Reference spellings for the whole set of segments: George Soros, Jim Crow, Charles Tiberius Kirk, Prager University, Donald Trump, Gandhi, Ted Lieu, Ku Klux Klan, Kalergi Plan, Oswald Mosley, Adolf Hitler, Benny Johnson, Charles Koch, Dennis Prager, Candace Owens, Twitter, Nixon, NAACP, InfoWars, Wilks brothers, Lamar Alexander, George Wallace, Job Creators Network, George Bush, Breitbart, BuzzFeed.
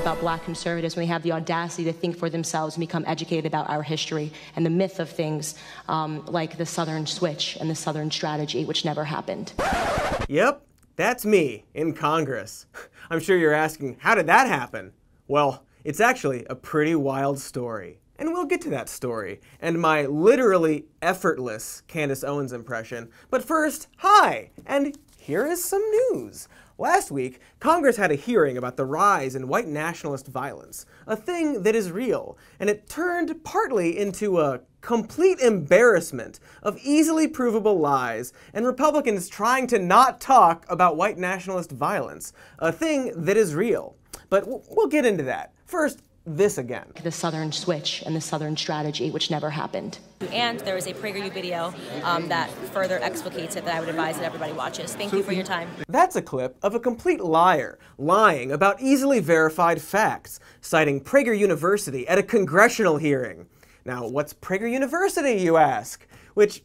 About black conservatives, when they have the audacity to think for themselves and become educated about our history and the myth of things like the Southern switch and the Southern strategy, which never happened. Yep, that's me in Congress. I'm sure you're asking, how did that happen? Well, it's actually a pretty wild story. And we'll get to that story and my literally effortless Candace Owens impression. But first, hi, and here is some news. Last week, Congress had a hearing about the rise in white nationalist violence, a thing that is real, and it turned partly into a complete embarrassment of easily provable lies and Republicans trying to not talk about white nationalist violence, a thing that is real. But we'll get into that. First, this again. The Southern switch and the Southern strategy, which never happened. And there is a Prager U video that further explicates it that I would advise that everybody watches. Thank you for your time. That's a clip of a complete liar lying about easily verified facts, citing Prager University at a congressional hearing. Now, what's Prager University, you ask? Which,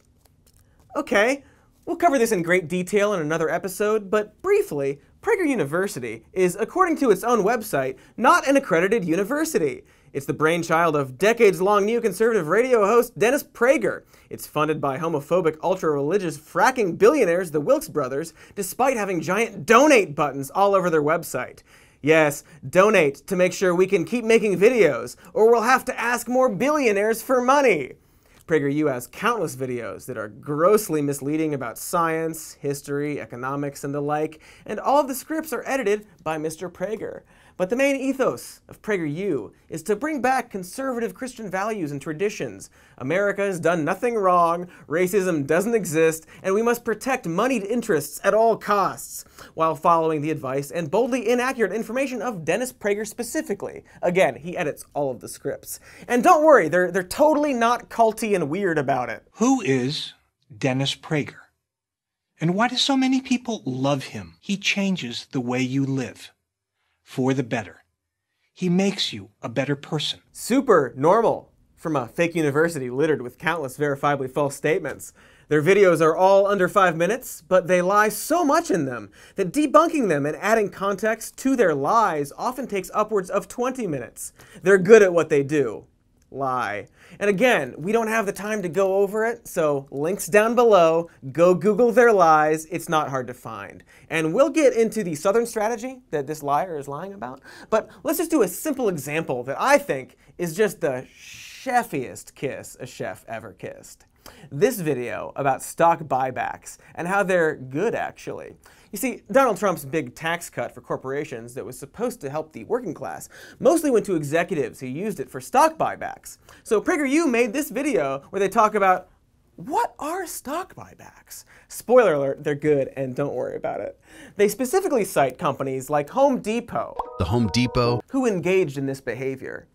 okay, we'll cover this in great detail in another episode, but briefly, Prager University is, according to its own website, not an accredited university. It's the brainchild of decades-long neoconservative radio host Dennis Prager. It's funded by homophobic, ultra-religious, fracking billionaires, the Wilks brothers, despite having giant donate buttons all over their website. Yes, donate to make sure we can keep making videos, or we'll have to ask more billionaires for money. PragerU has countless videos that are grossly misleading about science, history, economics, and the like, and all of the scripts are edited by Mr. Prager. But the main ethos of PragerU is to bring back conservative Christian values and traditions. America has done nothing wrong, racism doesn't exist, and we must protect moneyed interests at all costs, while following the advice and boldly inaccurate information of Dennis Prager specifically. Again, he edits all of the scripts. And don't worry, they're totally not culty and weird about it. Who is Dennis Prager? And why do so many people love him? He changes the way you live. For the better. He makes you a better person. Super normal from a fake university littered with countless verifiably false statements. Their videos are all under 5 minutes, but they lie so much in them that debunking them and adding context to their lies often takes upwards of 20 minutes. They're good at what they do. Lie. And again, we don't have the time to go over it, so links down below, go Google their lies, it's not hard to find. And we'll get into the Southern strategy that this liar is lying about, but let's just do a simple example that I think is just the chefiest kiss a chef ever kissed. This video about stock buybacks and how they're good, actually. You see, Donald Trump's big tax cut for corporations that was supposed to help the working class mostly went to executives who used it for stock buybacks. So PragerU made this video where they talk about, what are stock buybacks? Spoiler alert, they're good and don't worry about it. They specifically cite companies like Home Depot, the Home Depot, who engaged in this behavior.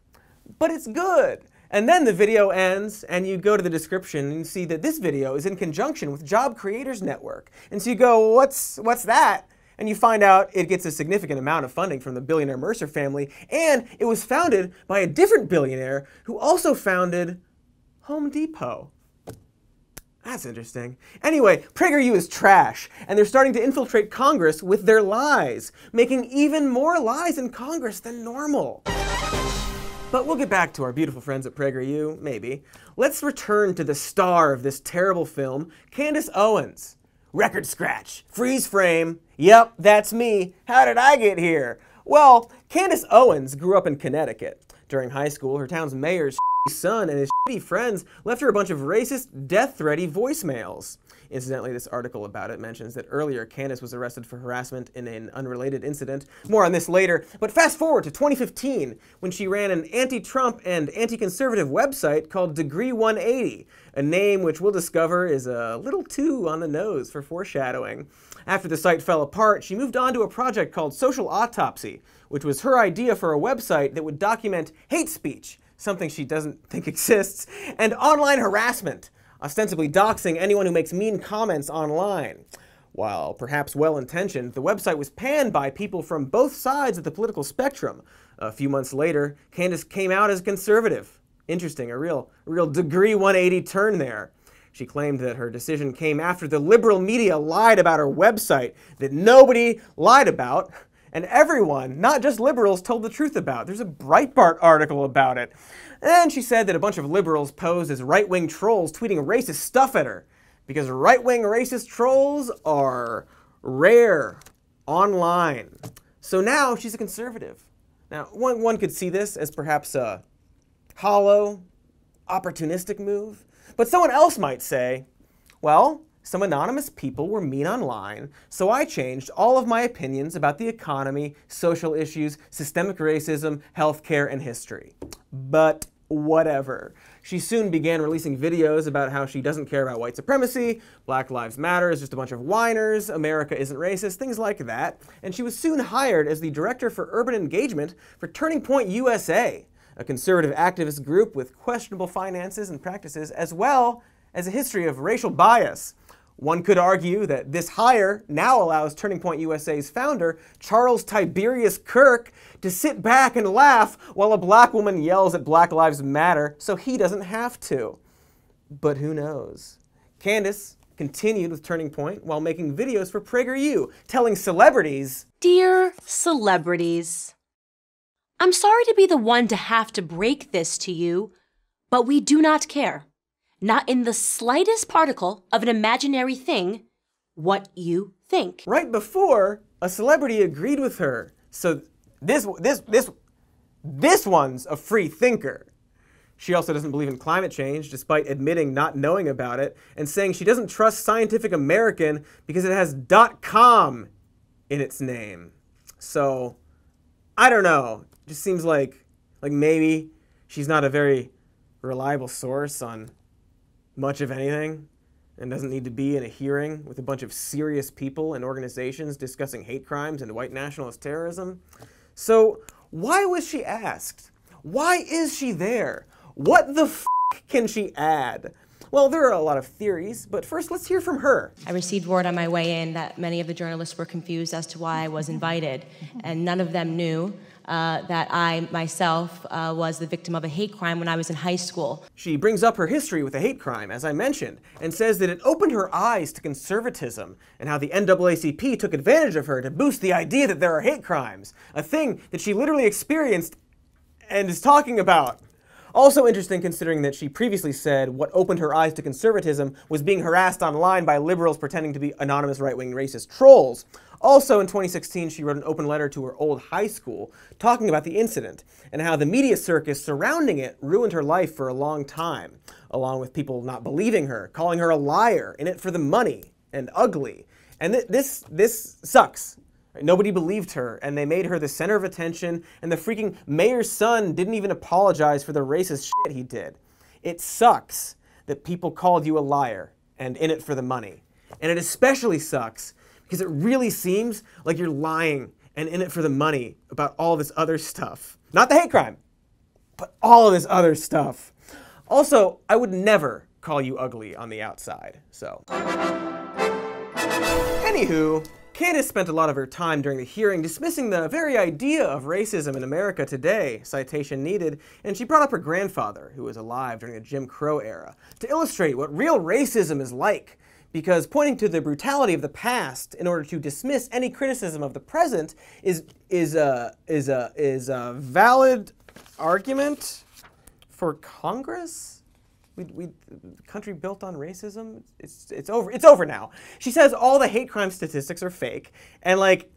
But it's good. And then the video ends, and you go to the description and you see that this video is in conjunction with Job Creators Network. And so you go, what's that? And you find out it gets a significant amount of funding from the billionaire Mercer family, and it was founded by a different billionaire who also founded Home Depot. That's interesting. Anyway, PragerU is trash, and they're starting to infiltrate Congress with their lies, making even more lies in Congress than normal. But we'll get back to our beautiful friends at PragerU, maybe. Let's return to the star of this terrible film, Candace Owens. Record scratch, freeze frame, yep, that's me, how did I get here? Well, Candace Owens grew up in Connecticut. During high school, her town's mayor's son and his shitty friends left her a bunch of racist, death-threaty voicemails. Incidentally, this article about it mentions that earlier Candace was arrested for harassment in an unrelated incident. More on this later, but fast forward to 2015, when she ran an anti-Trump and anti-conservative website called Degree 180, a name which we'll discover is a little too on the nose for foreshadowing. After the site fell apart, she moved on to a project called Social Autopsy, which was her idea for a website that would document hate speech, something she doesn't think exists, and online harassment, ostensibly doxing anyone who makes mean comments online. While perhaps well-intentioned, the website was panned by people from both sides of the political spectrum. A few months later, Candace came out as conservative. Interesting, a real Degree 180 turn there. She claimed that her decision came after the liberal media lied about her website that nobody lied about, And everyone, not just liberals, told the truth about. There's a Breitbart article about it. And she said that a bunch of liberals posed as right-wing trolls tweeting racist stuff at her. Because right-wing racist trolls are rare online. So now she's a conservative. Now, one could see this as perhaps a hollow, opportunistic move. But someone else might say, well, some anonymous people were mean online, so I changed all of my opinions about the economy, social issues, systemic racism, healthcare, and history. But whatever. She soon began releasing videos about how she doesn't care about white supremacy, Black Lives Matter is just a bunch of whiners, America isn't racist, things like that. And she was soon hired as the director for urban engagement for Turning Point USA, a conservative activist group with questionable finances and practices, as well as a history of racial bias. One could argue that this hire now allows Turning Point USA's founder, Charles Tiberius Kirk, to sit back and laugh while a black woman yells at Black Lives Matter, so he doesn't have to. But who knows? Candace continued with Turning Point while making videos for PragerU, telling celebrities, "Dear celebrities, I'm sorry to be the one to have to break this to you, but we do not care. Not in the slightest particle of an imaginary thing, what you think." Right before, a celebrity agreed with her. So this one's a free thinker. She also doesn't believe in climate change, despite admitting not knowing about it, and saying she doesn't trust Scientific American because it has .com in its name. So, I don't know. It just seems like maybe she's not a very reliable source on much of anything, and doesn't need to be in a hearing with a bunch of serious people and organizations discussing hate crimes and white nationalist terrorism. So why was she asked? Why is she there? What the f*** can she add? Well, there are a lot of theories, but first let's hear from her. I received word on my way in that many of the journalists were confused as to why I was invited, and none of them knew that I, myself, was the victim of a hate crime when I was in high school. She brings up her history with a hate crime, as I mentioned, and says that it opened her eyes to conservatism and how the NAACP took advantage of her to boost the idea that there are hate crimes, a thing that she literally experienced and is talking about. Also interesting considering that she previously said what opened her eyes to conservatism was being harassed online by liberals pretending to be anonymous right-wing racist trolls. Also in 2016, she wrote an open letter to her old high school talking about the incident and how the media circus surrounding it ruined her life for a long time, along with people not believing her, calling her a liar, in it for the money, and ugly. And this sucks. Nobody believed her, and they made her the center of attention, and the freaking mayor's son didn't even apologize for the racist shit he did. It sucks that people called you a liar and in it for the money. And it especially sucks because it really seems like you're lying and in it for the money about all this other stuff. Not the hate crime, but all of this other stuff. Also, I would never call you ugly on the outside, so. Anywho, Candace spent a lot of her time during the hearing dismissing the very idea of racism in America today, citation needed, and she brought up her grandfather, who was alive during the Jim Crow era, to illustrate what real racism is like. Because pointing to the brutality of the past in order to dismiss any criticism of the present is a valid argument for Congress. The country built on racism. It's over now. She says all the hate crime statistics are fake, and like,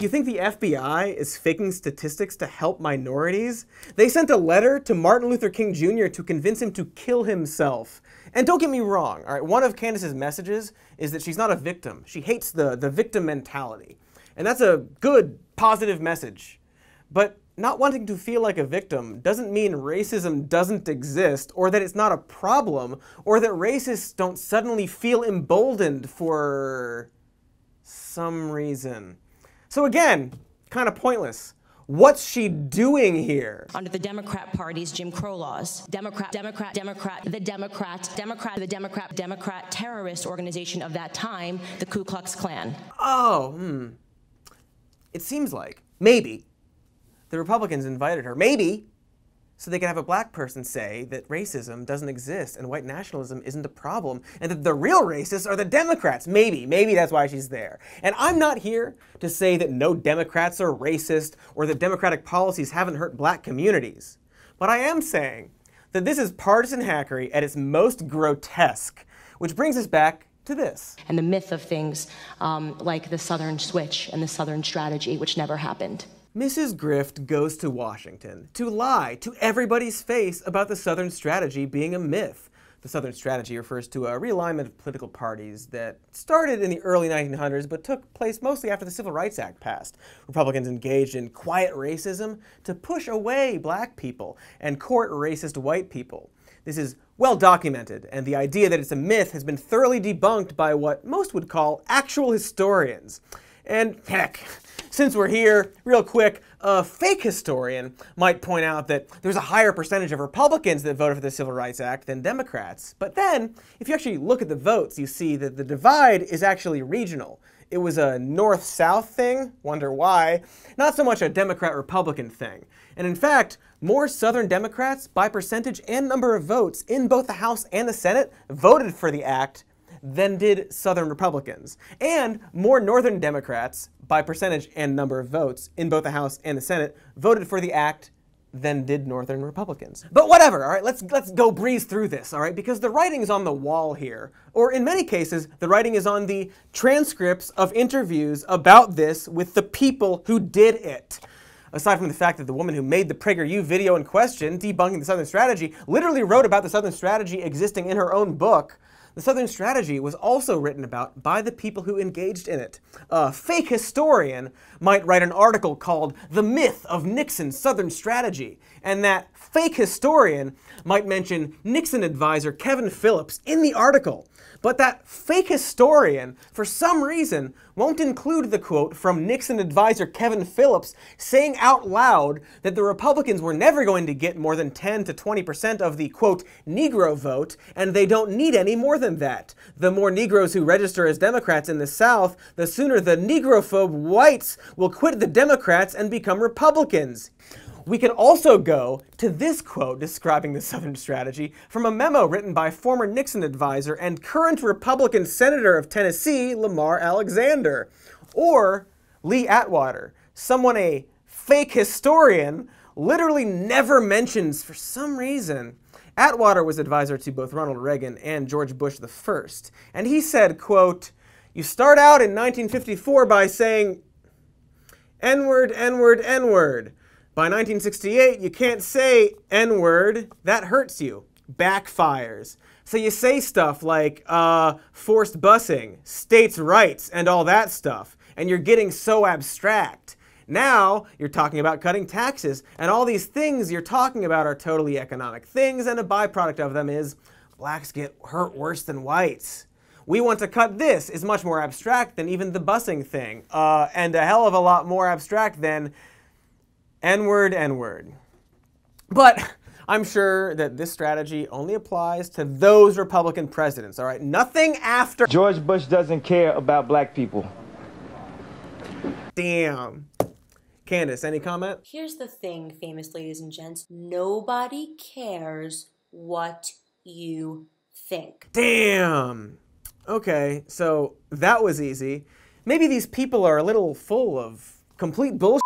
you think the FBI is faking statistics to help minorities? They sent a letter to Martin Luther King Jr. to convince him to kill himself. And don't get me wrong, all right, one of Candace's messages is that she's not a victim. She hates the victim mentality. And that's a good, positive message. But not wanting to feel like a victim doesn't mean racism doesn't exist, or that it's not a problem, or that racists don't suddenly feel emboldened for some reason. So again, kind of pointless. What's she doing here? Under the Democrat Party's Jim Crow laws, the Democrat terrorist organization of that time, the Ku Klux Klan. It seems like, maybe, the Republicans invited her. Maybe So they can have a black person say that racism doesn't exist and white nationalism isn't a problem and that the real racists are the Democrats. Maybe that's why she's there. And I'm not here to say that no Democrats are racist or that Democratic policies haven't hurt black communities. But I am saying that this is partisan hackery at its most grotesque, which brings us back to this. And the myth of things like the Southern switch and the Southern strategy, which never happened. Mrs. Grift goes to Washington to lie to everybody's face about the Southern strategy being a myth. The Southern strategy refers to a realignment of political parties that started in the early 1900s but took place mostly after the Civil Rights Act passed. Republicans engaged in quiet racism to push away black people and court racist white people. This is well documented, and the idea that it's a myth has been thoroughly debunked by what most would call actual historians. And heck, since we're here, real quick, a fake historian might point out that there's a higher percentage of Republicans that voted for the Civil Rights Act than Democrats. But then, if you actually look at the votes, you see that the divide is actually regional. It was a north-south thing, wonder why, not so much a Democrat-Republican thing. And in fact, more Southern Democrats, by percentage and number of votes in both the House and the Senate, voted for the act than did Southern Republicans, and more Northern Democrats, by percentage and number of votes in both the House and the Senate, voted for the act than did Northern Republicans. But whatever, all right, let's go breeze through this, all right, because the writing is on the wall here, or in many cases, the writing is on the transcripts of interviews about this with the people who did it. Aside from the fact that the woman who made the PragerU video in question, debunking the Southern strategy, literally wrote about the Southern strategy existing in her own book, the Southern strategy was also written about by the people who engaged in it. A fake historian might write an article called "The Myth of Nixon's Southern Strategy," and that fake historian might mention Nixon advisor Kevin Phillips in the article. But that fake historian, for some reason, won't include the quote from Nixon advisor Kevin Phillips saying out loud that the Republicans were never going to get more than 10 to 20% of the, quote, Negro vote, and they don't need any more than that. The more Negroes who register as Democrats in the South, the sooner the Negrophobe whites will quit the Democrats and become Republicans. We can also go to this quote describing the Southern strategy from a memo written by former Nixon advisor and current Republican Senator of Tennessee, Lamar Alexander, or Lee Atwater, someone a fake historian literally never mentions for some reason. Atwater was advisor to both Ronald Reagan and George Bush the first, and he said, quote, "You start out in 1954 by saying, N-word, N-word, N-word. By 1968, you can't say N-word, that hurts you, backfires. So you say stuff like forced busing, states' rights, and all that stuff, and you're getting so abstract. Now you're talking about cutting taxes, and all these things you're talking about are totally economic things, and a byproduct of them is blacks get hurt worse than whites. We want to cut this is much more abstract than even the busing thing, and a hell of a lot more abstract than N-word, N-word." But I'm sure that this strategy only applies to those Republican presidents, all right? Nothing after. George Bush doesn't care about black people. Damn. Candace, any comment? Here's the thing, famous ladies and gents. Nobody cares what you think. Damn. Okay, so that was easy. Maybe these people are a little full of complete bullshit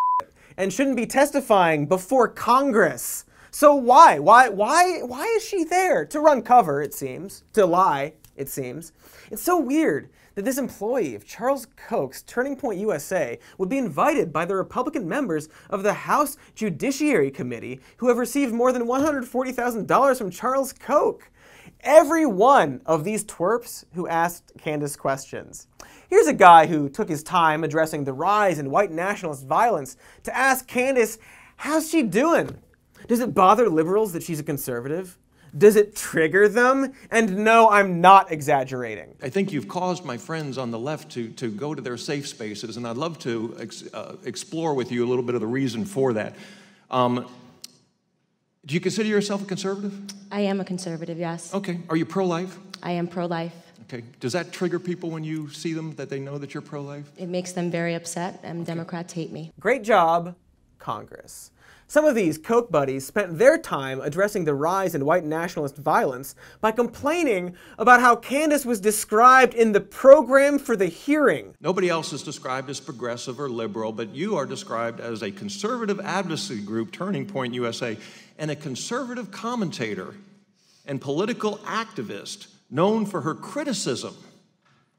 and shouldn't be testifying before Congress. So why is she there? To run cover, it seems. To lie, it seems. It's so weird that this employee of Charles Koch's Turning Point USA would be invited by the Republican members of the House Judiciary Committee who have received more than $140,000 from Charles Koch. Every one of these twerps who asked Candace questions. Here's a guy who took his time addressing the rise in white nationalist violence to ask Candace, how's she doing? Does it bother liberals that she's a conservative? Does it trigger them? And no, I'm not exaggerating. I think you've caused my friends on the left to go to their safe spaces, and I'd love to explore with you a little bit of the reason for that. Do you consider yourself a conservative? I am a conservative, yes. Okay. Are you pro-life? I am pro-life. Okay. Does that trigger people when you see them, that they know that you're pro-life? It makes them very upset, and okay. Democrats hate me. Great job, Congress. Some of these Koch buddies spent their time addressing the rise in white nationalist violence by complaining about how Candace was described in the program for the hearing. Nobody else is described as progressive or liberal, but you are described as a conservative advocacy group, Turning Point USA, and a conservative commentator and political activist known for her criticism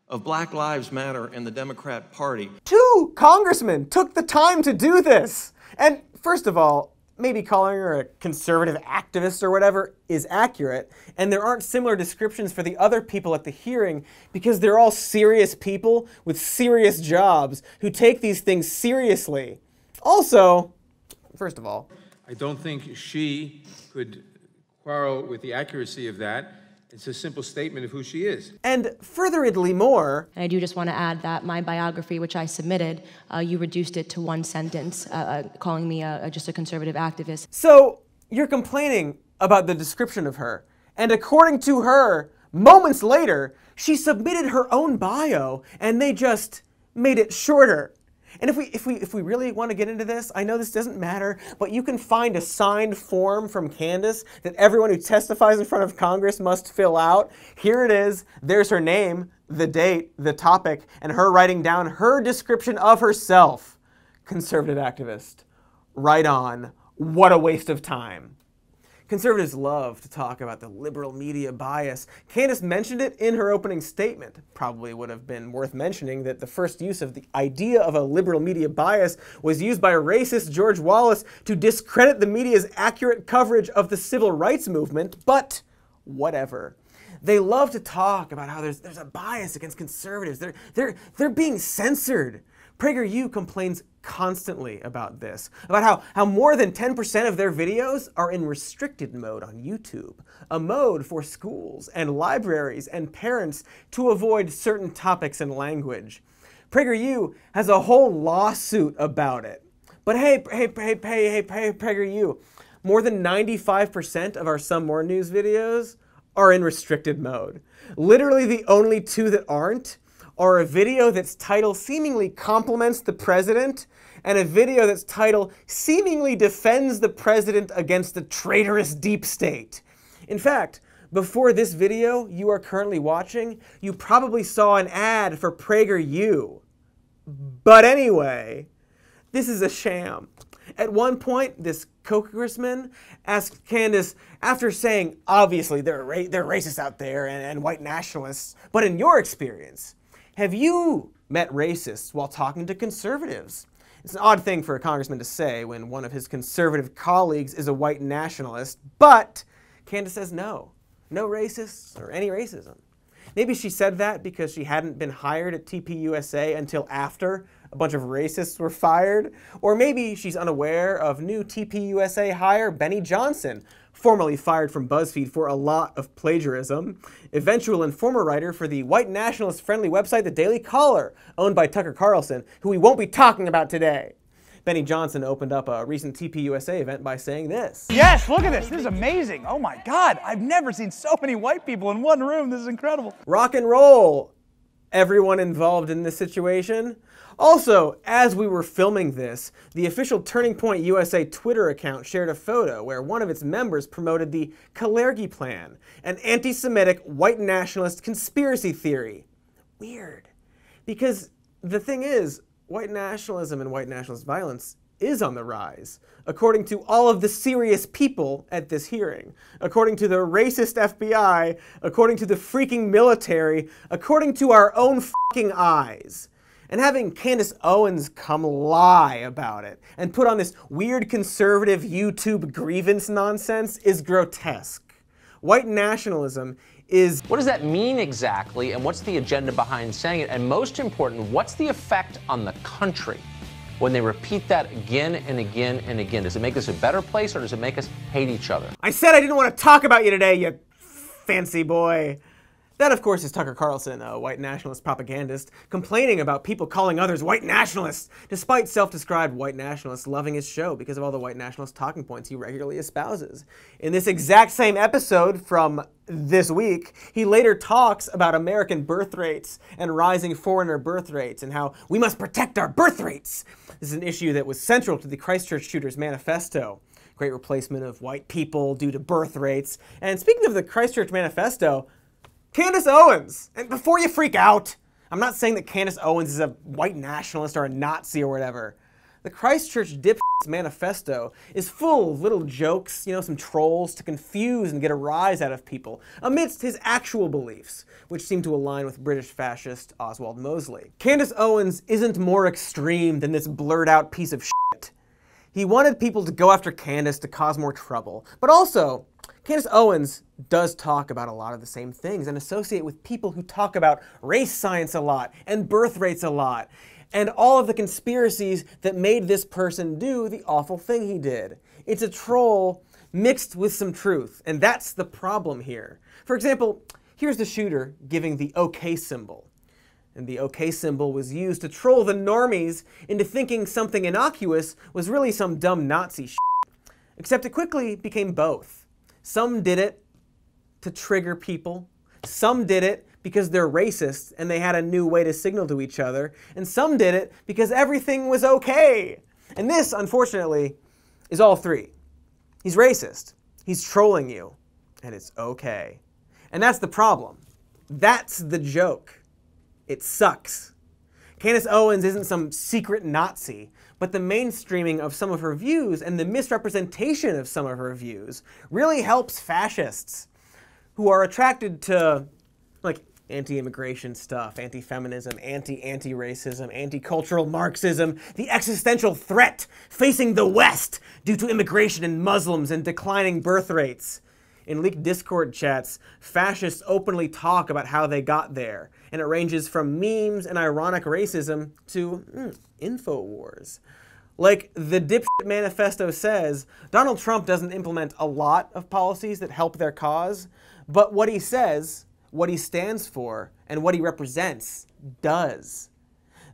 of Black Lives Matter and the Democrat Party. Two congressmen took the time to do this. And first of all, maybe calling her a conservative activist or whatever is accurate, and there aren't similar descriptions for the other people at the hearing because they're all serious people with serious jobs who take these things seriously. Also, first of all, I don't think she could quarrel with the accuracy of that. It's a simple statement of who she is. And furtheredly more. And I do just want to add that my biography, which I submitted, you reduced it to one sentence, calling me just a conservative activist. So you're complaining about the description of her. And according to her, moments later, she submitted her own bio and they just made it shorter. And if we really want to get into this, I know this doesn't matter, but you can find a signed form from Candace that everyone who testifies in front of Congress must fill out. Here it is. There's her name, the date, the topic, and her writing down her description of herself. Conservative activist. Right on. What a waste of time. Conservatives love to talk about the liberal media bias. Candace mentioned it in her opening statement. Probably would have been worth mentioning that the first use of the idea of a liberal media bias was used by racist George Wallace to discredit the media's accurate coverage of the civil rights movement, but whatever. They love to talk about how there's a bias against conservatives. They're being censored. PragerU complains constantly about this, about how more than 10% of their videos are in restricted mode on YouTube, a mode for schools and libraries and parents to avoid certain topics and language. PragerU has a whole lawsuit about it. But hey, PragerU, more than 95% of our Some More News videos are in restricted mode. Literally the only two that aren't are a video that's title seemingly compliments the president, and a video that's title seemingly defends the president against the traitorous deep state. In fact, before this video you are currently watching, you probably saw an ad for PragerU. But anyway, this is a sham. At one point, this Congressman asked Candace, after saying, obviously there are racists out there and white nationalists, but in your experience, have you met racists while talking to conservatives? It's an odd thing for a congressman to say when one of his conservative colleagues is a white nationalist, but Candace says no. No racists or any racism. Maybe she said that because she hadn't been hired at TPUSA until after a bunch of racists were fired, or maybe she's unaware of new TPUSA hire Benny Johnson, formerly fired from BuzzFeed for a lot of plagiarism, eventual and former writer for the white nationalist-friendly website The Daily Caller, owned by Tucker Carlson, who we won't be talking about today. Benny Johnson opened up a recent TPUSA event by saying this. Yes, look at this. This is amazing. Oh my God, I've never seen so many white people in one room. This is incredible. Rock and roll, everyone involved in this situation. Also, as we were filming this, the official Turning Point USA Twitter account shared a photo where one of its members promoted the Kalergi Plan, an anti-Semitic white nationalist conspiracy theory. Weird. Because the thing is, white nationalism and white nationalist violence is on the rise, according to all of the serious people at this hearing, according to the racist FBI, according to the freaking military, according to our own fucking eyes. And having Candace Owens come lie about it and put on this weird conservative YouTube grievance nonsense is grotesque. White nationalism is... What does that mean exactly, and what's the agenda behind saying it? And most important, what's the effect on the country when they repeat that again and again and again? Does it make us a better place, or does it make us hate each other? I said I didn't want to talk about you today, you fancy boy. That, of course, is Tucker Carlson, a white nationalist propagandist, complaining about people calling others white nationalists, despite self-described white nationalists loving his show because of all the white nationalist talking points he regularly espouses. In this exact same episode from this week, he later talks about American birth rates and rising foreigner birth rates and how we must protect our birth rates. This is an issue that was central to the Christchurch shooters' manifesto. Great replacement of white people due to birth rates. And speaking of the Christchurch manifesto, Candace Owens, and before you freak out, I'm not saying that Candace Owens is a white nationalist or a Nazi or whatever. The Christchurch dipshits manifesto is full of little jokes, you know, some trolls to confuse and get a rise out of people, amidst his actual beliefs, which seem to align with British fascist Oswald Mosley. Candace Owens isn't more extreme than this blurred out piece of shit. He wanted people to go after Candace to cause more trouble, but also, Candace Owens does talk about a lot of the same things and associate with people who talk about race science a lot and birth rates a lot and all of the conspiracies that made this person do the awful thing he did. It's a troll mixed with some truth, and that's the problem here. For example, here's the shooter giving the OK symbol. And the OK symbol was used to troll the normies into thinking something innocuous was really some dumb Nazi shit. Except it quickly became both. Some did it to trigger people, some did it because they're racist and they had a new way to signal to each other, and some did it because everything was okay. And this, unfortunately, is all three. He's racist, he's trolling you, and it's okay. And that's the problem. That's the joke. It sucks. Candace Owens isn't some secret Nazi, but the mainstreaming of some of her views and the misrepresentation of some of her views really helps fascists who are attracted to, like, anti-immigration stuff, anti-feminism, anti-racism, anti-cultural Marxism, the existential threat facing the West due to immigration and Muslims and declining birth rates. In leaked Discord chats, fascists openly talk about how they got there, and it ranges from memes and ironic racism to InfoWars. Like the dipshit manifesto says, Donald Trump doesn't implement a lot of policies that help their cause, but what he says, what he stands for, and what he represents does.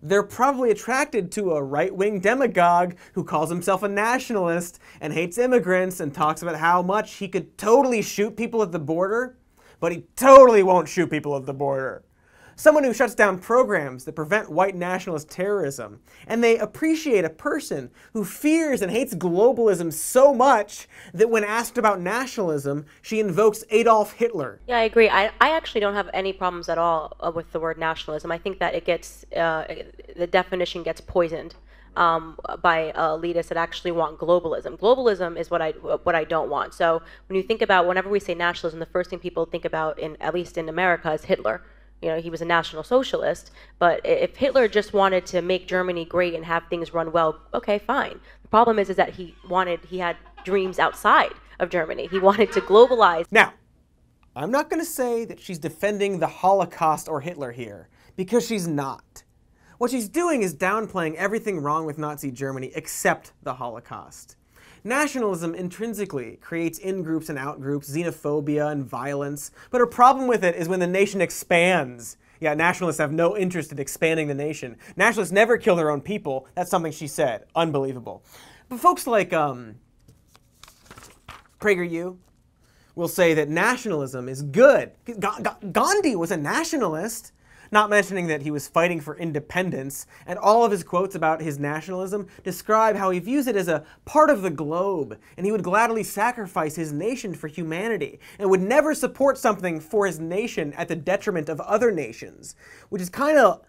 They're probably attracted to a right-wing demagogue who calls himself a nationalist and hates immigrants and talks about how much he could totally shoot people at the border, but he totally won't shoot people at the border. Someone who shuts down programs that prevent white nationalist terrorism, and they appreciate a person who fears and hates globalism so much that when asked about nationalism, she invokes Adolf Hitler. Yeah, I agree. I actually don't have any problems at all with the word nationalism. I think that it gets, the definition gets poisoned by elitists that actually want globalism. Globalism is what I don't want. So when you think about, whenever we say nationalism, the first thing people think about, at least in America, is Hitler. You know, he was a National Socialist, but if Hitler just wanted to make Germany great and have things run well, okay, fine. The problem is that he had dreams outside of Germany. He wanted to globalize. Now, I'm not going to say that she's defending the Holocaust or Hitler here, because she's not. What she's doing is downplaying everything wrong with Nazi Germany except the Holocaust. Nationalism intrinsically creates in-groups and out-groups, xenophobia and violence, but her problem with it is when the nation expands. Yeah, nationalists have no interest in expanding the nation. Nationalists never kill their own people. That's something she said. Unbelievable. But folks like Prager U will say that nationalism is good. Gandhi was a nationalist. Not mentioning that he was fighting for independence, and all of his quotes about his nationalism describe how he views it as a part of the globe, and he would gladly sacrifice his nation for humanity, and would never support something for his nation at the detriment of other nations, which is kind of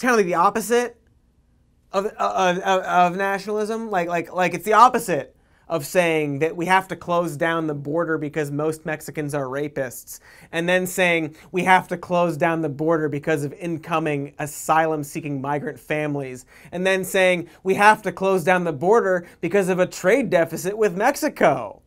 like the opposite of nationalism. Like it's the opposite of saying that we have to close down the border because most Mexicans are rapists, and then saying we have to close down the border because of incoming asylum-seeking migrant families, and then saying we have to close down the border because of a trade deficit with Mexico.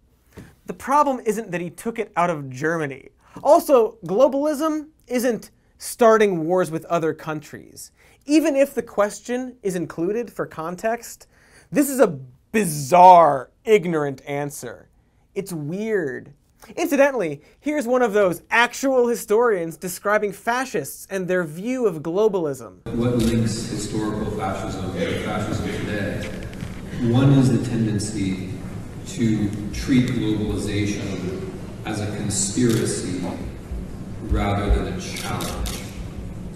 The problem isn't that he took it out of Germany. Also, globalism isn't starting wars with other countries. Even if the question is included for context, this is a bizarre, ignorant answer. It's weird. Incidentally, here's one of those actual historians describing fascists and their view of globalism. What links historical fascism to fascism today? One is the tendency to treat globalization as a conspiracy rather than a challenge.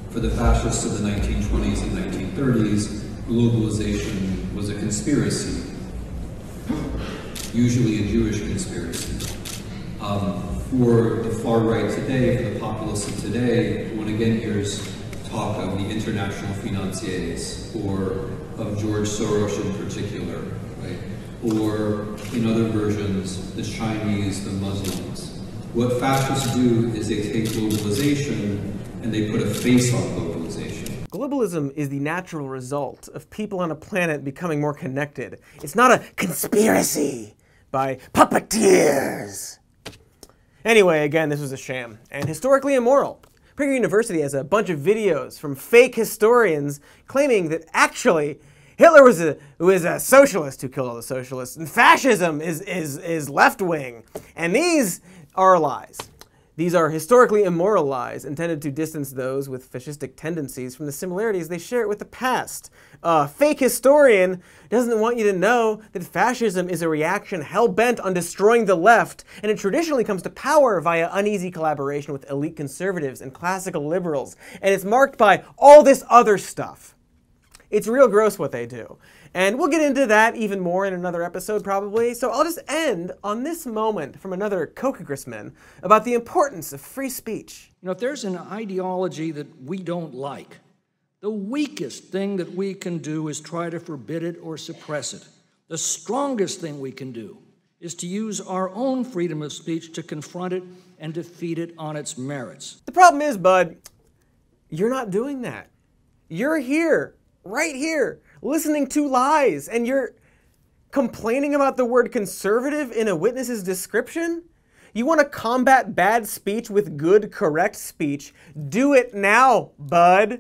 For the fascists of the 1920s and 1930s, globalization was a conspiracy, usually a Jewish conspiracy. For the far right today, for the populists of today, one again hears talk of the international financiers, or of George Soros in particular, right? Or in other versions, the Chinese, the Muslims. What fascists do is they take globalization and they put a face on globalization. Globalism is the natural result of people on a planet becoming more connected. It's not a conspiracy by puppeteers. Anyway, again, this was a sham, and historically immoral. Prager University has a bunch of videos from fake historians claiming that actually Hitler was a socialist who killed all the socialists, and fascism is left-wing. And these are lies. These are historically immoral lies intended to distance those with fascistic tendencies from the similarities they share with the past. A fake historian doesn't want you to know that fascism is a reaction hell-bent on destroying the left, and it traditionally comes to power via uneasy collaboration with elite conservatives and classical liberals, and it's marked by all this other stuff. It's real gross what they do, and we'll get into that even more in another episode probably, so I'll just end on this moment from another co-congressman about the importance of free speech. You know, if there's an ideology that we don't like, the weakest thing that we can do is try to forbid it or suppress it. The strongest thing we can do is to use our own freedom of speech to confront it and defeat it on its merits. The problem is, bud, you're not doing that. You're here. Right here, listening to lies, and you're complaining about the word conservative in a witness's description? You want to combat bad speech with good, correct speech? Do it now, bud.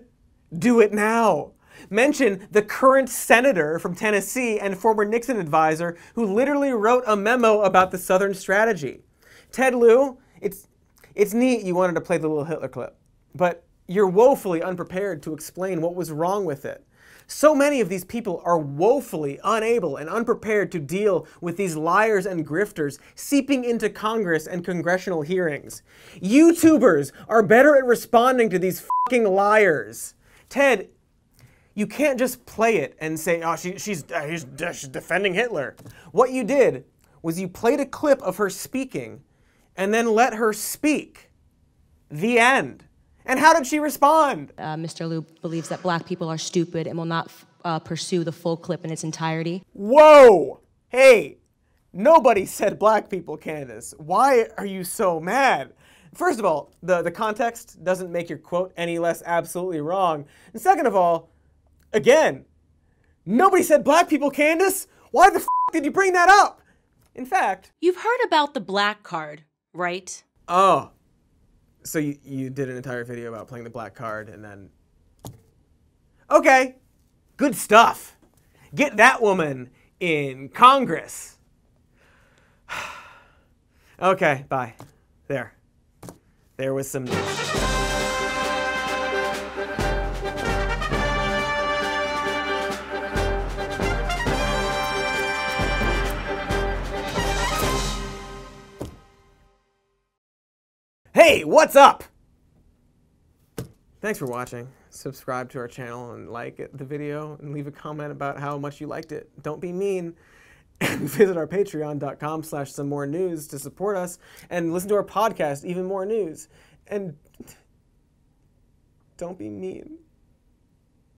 Do it now. Mention the current senator from Tennessee and former Nixon advisor who literally wrote a memo about the Southern strategy. Ted Lieu, it's neat you wanted to play the little Hitler clip, but you're woefully unprepared to explain what was wrong with it. So many of these people are woefully unable and unprepared to deal with these liars and grifters seeping into Congress and congressional hearings. YouTubers are better at responding to these fucking liars. Ted, you can't just play it and say, oh, she's defending Hitler. What you did was you played a clip of her speaking and then let her speak. The end. And how did she respond? Mr. Lieu believes that black people are stupid and will not pursue the full clip in its entirety. Whoa! Hey, nobody said black people, Candace. Why are you so mad? First of all, the context doesn't make your quote any less absolutely wrong. And second of all, again, nobody said black people, Candace. Why the f did you bring that up? In fact... You've heard about the black card, right? Oh. So you did an entire video about playing the black card and then... Okay, good stuff. Get that woman in Congress. Okay, bye. There. There was some news. Hey, what's up? Thanks for watching. Subscribe to our channel and like the video and leave a comment about how much you liked it. Don't be mean. Visit our patreon.com/somemorenews to support us and listen to our podcast, Even More News. And don't be mean.